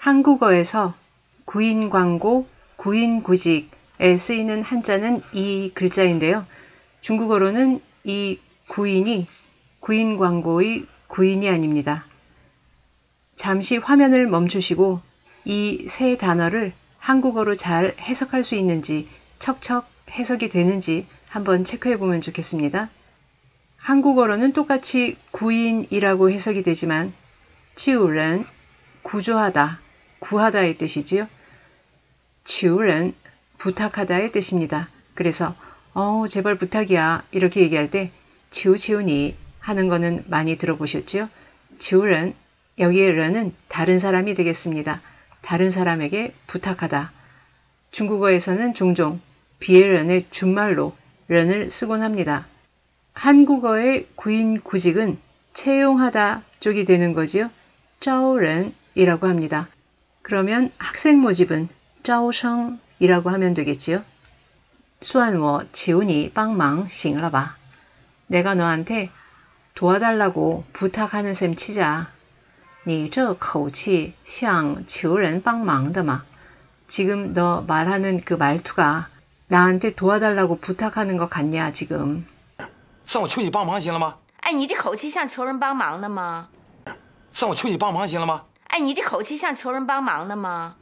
한국어에서 구인광고, 구인구직에 쓰이는 한자는 이 글자인데요. 중국어로는 이 구인이 구인광고의 구인이 아닙니다. 잠시 화면을 멈추시고 이 세 단어를 한국어로 잘 해석할 수 있는지, 척척 해석이 되는지 한번 체크해 보면 좋겠습니다. 한국어로는 똑같이 구인이라고 해석이 되지만 치우는 구조하다, 구하다의 뜻이지요. 치우는 부탁하다의 뜻입니다. 그래서 제발 부탁이야 이렇게 얘기할 때 치우치우니 하는 거는 많이 들어보셨지요. 치우는 여기에 르는 다른 사람이 되겠습니다. 다른 사람에게 부탁하다. 중국어에서는 종종 비에른의 준말로 른을 쓰곤 합니다. 한국어의 구인구직은 채용하다 쪽이 되는 거지요. 짜오른이라고 합니다. 그러면 학생 모집은 짜오성이라고 하면 되겠지요. 算我求你帮忙行了吧. 내가 너한테 도와달라고 부탁하는 셈 치자. 你这口气像求人帮忙的嘛. 지금 너 말하는 그 말투가 나한테 도와달라고 부탁하는 것 같냐 지금. 算我求你帮忙行了吗？哎，你这口气像求人帮忙的吗？算我求你帮忙行了吗？哎，你这口气像求人帮忙的吗？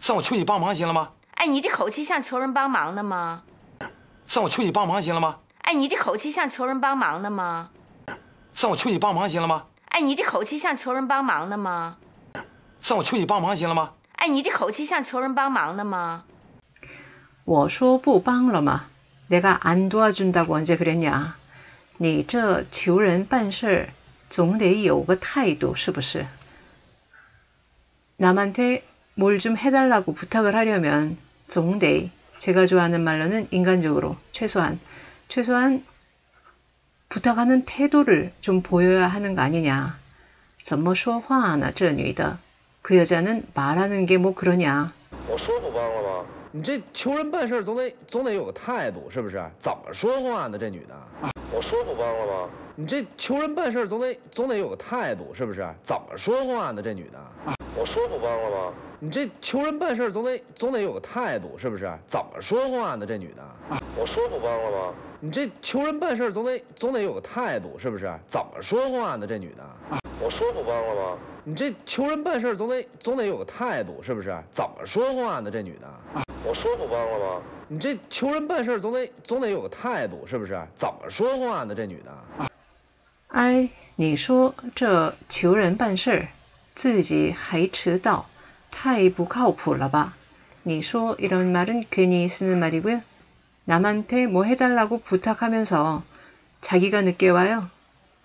算我求你帮忙行了吗？哎，你这口气像求人帮忙的吗？算我求你帮忙行了吗？哎，你这口气像求人帮忙的吗？算我求你帮忙行了吗？ 我说不帮了吗? 내가 안 도와준다고 언제 그랬냐? 你这求人办事总得有个态度是不是? 남한테 뭘 좀 해달라고 부탁을 하려면 总得, 제가 좋아하는 말로는 인간적으로 최소한 부탁하는 태도를 좀 보여야 하는 거 아니냐? 怎么说话呢这女的? 그 여자는 말하는 게 뭐 그러냐? 我说不帮了吗? 你这求人办事总得有个态度，是不是？怎么说话呢？这女的。我说不帮了吗？你这求人办事总得有个态度，是不是？怎么说话呢？这女的。我说不帮了吗？你这求人办事总得有个态度，是不是？怎么说话呢？这女的。我说不帮了吗？你这求人办事总得有个态度，是不是？怎么说话呢？这女的。我说不帮了吗？你这求人办事总得有个态度，是不是？怎么说话呢？这女的。 我说不帮了吗？你这求人办事总得有个态度，是不是？怎么说话呢？这女的。哎，你说这求人办事自己还迟到，太不靠谱了吧？你说 이런 말은 괜히 쓰는 말이고요. 남한테 뭐 해달라고 부탁하면서 자기가 늦게 와요.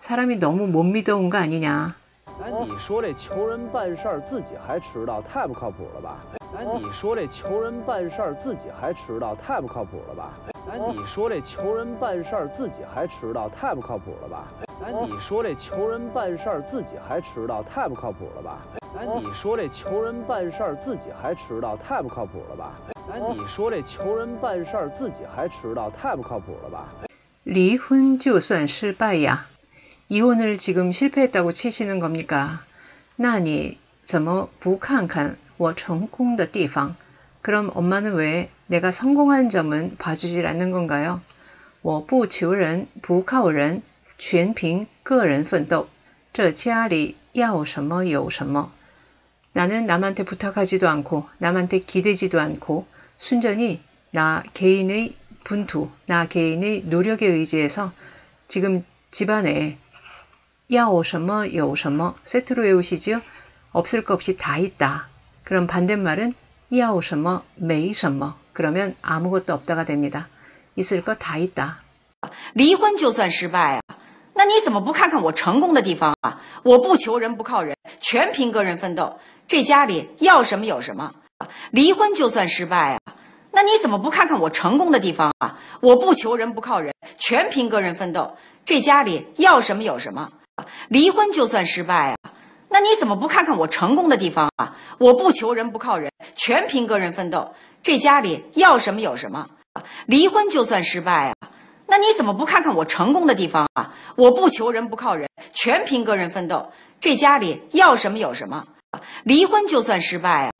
사람이 너무 못 믿어온 거 아니냐? 哎，你说这求人办事自己还迟到，太不靠谱了吧？哎，你说这求人办事自己还迟到，太不靠谱了吧？哎，你说这求人办事自己还迟到，太不靠谱了吧？哎，你说这求人办事自己还迟到，太不靠谱了吧？哎，你说这求人办事自己还迟到，太不靠谱了吧？ 离婚就算失败呀? 이혼을 지금 실패했다고 치시는 겁니까? 那你怎么不看看我成功的地方? 그럼 엄마는 왜 내가 성공한 점은 봐주질 않는 건가요? 我不求人不靠人全凭个人奋斗这家里要什么有什么. 나는 남한테 부탁하지도 않고 남한테 기대지도 않고 순전히 나 개인의 분투, 나 개인의 노력에 의지해서 지금 집안에 야오셔머 여오셔머 세트로 외우시지요? 없을 것 없이 다 있다. 그럼 반대말은 야오셔머 메이셔머. 그러면 아무것도 없다가 됩니다. 있을 것 다 있다. 离婚就算失败啊，那你怎么不看看我成功的地方啊？我不求人不靠人，全凭个人奋斗。这家里要什么有什么。离婚就算失败啊，那你怎么不看看我成功的地方啊？我不求人不靠人，全凭个人奋斗。 这家里要什么有什么。离婚就算失败啊，那你怎么不看看我成功的地方啊？我不求人不靠人，全凭个人奋斗。这家里要什么有什么。离婚就算失败啊，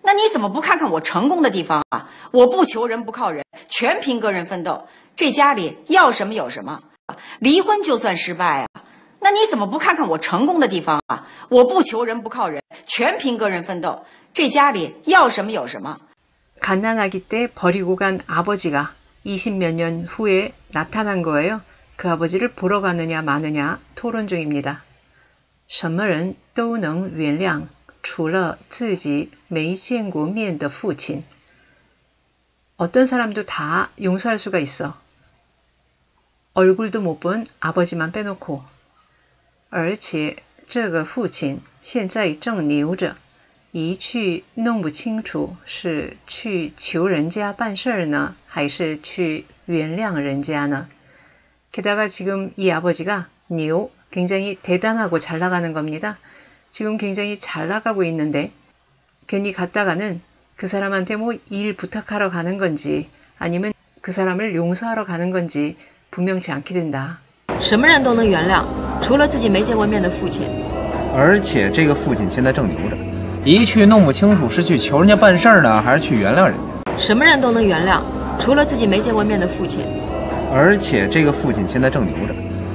那你怎么不看看我成功的地方啊？我不求人不靠人，全凭个人奋斗。这家里要什么有什么。离婚就算失败啊，那你怎么不看看我成功的地方啊？我不求人不靠人，全凭个人奋斗。这家里要什么有什么。가난하기때버리고간아버지가20몇 년 후에 나타난 거예요. 그 아버지를 보러 가느냐 마느냐 토론 중입니다. 什么人都能原谅，除了自己没见过面的父亲。 어떤 사람도 다 용서할 수가 있어. 얼굴도 못 본 아버지만 빼놓고. 而且这个父亲现在正留着，一去弄不清楚是去求人家办事呢，还是去原谅人家呢？ 게다가 지금 이 아버지가 니오 굉장히 대단하고 잘 나가는 겁니다. 지금 굉장히 잘 나가고 있는데 괜히 갔다가는 그 사람한테 뭐 일 부탁하러 가는 건지 아니면 그 사람을 용서하러 가는 건지 분명치 않게 된다. 什么人都能原谅，除了自己没见过面的父亲。而且这个父亲现在正留着，一去弄不清楚是去求人家办事呢，还是去原谅人家？什么人都能原谅，除了自己没见过面的父亲。而且这个父亲现在正留着，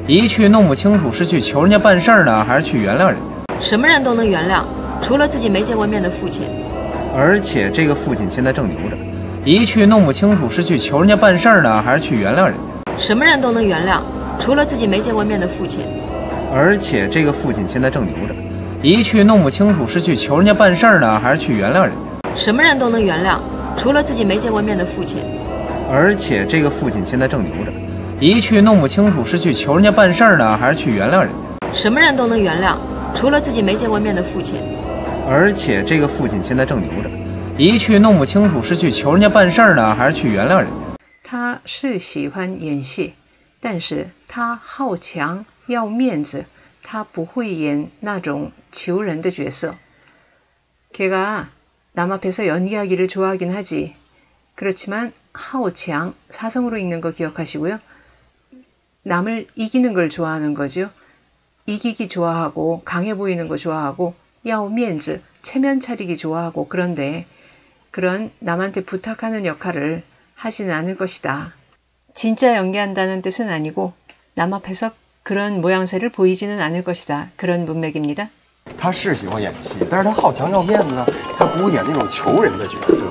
一去弄不清楚是去求人家办事呢，还是去原谅人家？他是喜欢演戏，但是他好强要面子，他不会演那种求人的角色。 걔가 남 앞에서 연기하기를 좋아하긴 하지. 그렇지만 하오치앙 사성으로 읽는 거 기억하시고요. 남을 이기는 걸 좋아하는 거죠. 이기기 좋아하고 강해 보이는 거 좋아하고 야오면즈 체면 차리기 좋아하고 그런데 그런 남한테 부탁하는 역할을 하진 않을 것이다. 진짜 연기한다는 뜻은 아니고 남 앞에서 그런 모양새를 보이지는 않을 것이다. 그런 문맥입니다. 他是喜欢演戏，但是他好强要面子，他不演那种求人的角色。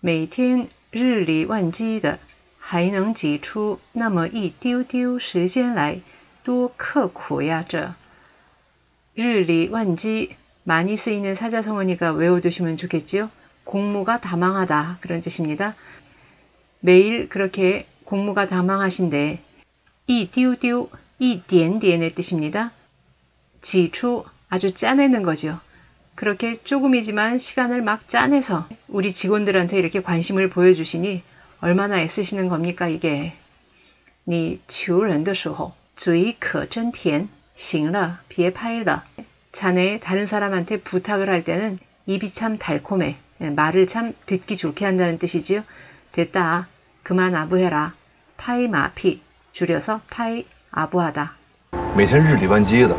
每天 日理万机的，还能挤出那么一丢丢时间来，多刻苦呀！这日理万机많이 쓰이는 사자성어니까 외워두시면 좋겠지요. 공무가 다망하다 그런 뜻입니다. 매일 그렇게 공무가 다망하신데 이 띄우띄우 이 띠엔띠엔의 뜻입니다. 지추 아주 짜내는 거죠. 그렇게 조금이지만 시간을 막 짜내서 우리 직원들한테 이렇게 관심을 보여주시니 얼마나 애쓰시는 겁니까 이게. 你求人的时候嘴可真甜，行了别拍了。 자네 다른 사람한테 부탁을 할 때는 입이 참 달콤해, 말을 참 듣기 좋게 한다는 뜻이지요. 됐다, 그만 아부해라. 파이 마피, 줄여서 파이 아부하다. 每天日理万机的，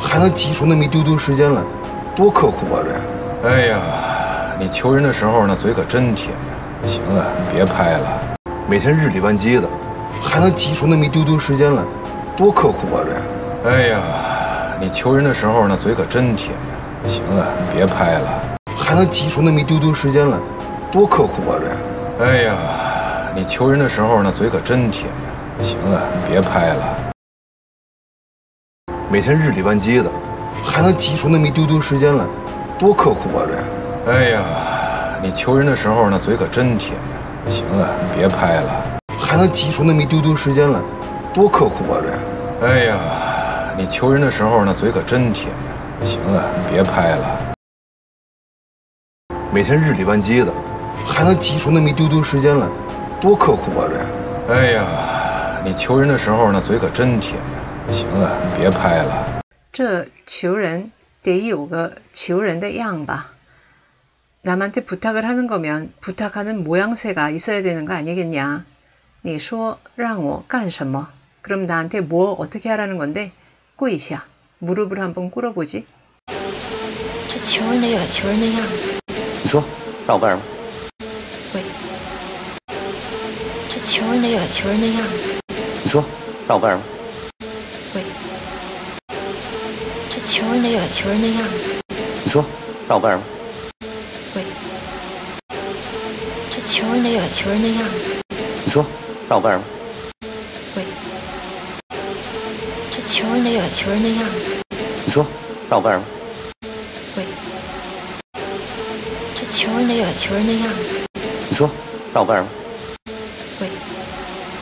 还能挤出那么一丢丢时间来。 多刻苦啊！这，哎呀，你求人的时候那嘴可真甜呀！行了，你别拍了。每天日理万机的，还能挤出那么一丢丢时间来，多刻苦啊！这，哎呀，你求人的时候那嘴可真甜呀！行了，你别拍了。还能挤出那么一丢丢时间来，多刻苦啊！这，哎呀，你求人的时候那嘴可真甜呀！行了，你别拍了。每天日理万机的。 还能挤出那么一丢丢时间来，多刻苦啊！这，哎呀，你求人的时候那嘴可真甜呀！行了，你别拍了。还能挤出那么一丢丢时间来，多刻苦啊！这，哎呀，你求人的时候那嘴可真甜呀！行了，你别拍了。每天日理万机的，还能挤出那么一丢丢时间来，多刻苦啊！这，哎呀，你求人的时候那嘴可真甜呀！行啊，你别拍了。这求人得有个求人的样吧？ 남한테 부탁을 하는 거면 부탁하는 모양새가 있어야 되는 거 아니겠냐? 你说让我干什么? 그럼 나한테 뭐 어떻게 하라는 건데? 跪下, 무릎을 한번 꿇어보지. 这求人得有求人的样子。你说让我干什么？跪。这求人得有求人的样子。你说让我干什么？跪。这求人得有求人的样子。你说让我干什么？跪。这求人得有求人的样子。你说让我干什么？ 求人得有求人的样子。你说让我干什么？跪。这求人得有求人的样子。你说让我干什么？跪。这求人得有求人的样子。你说让我干什么？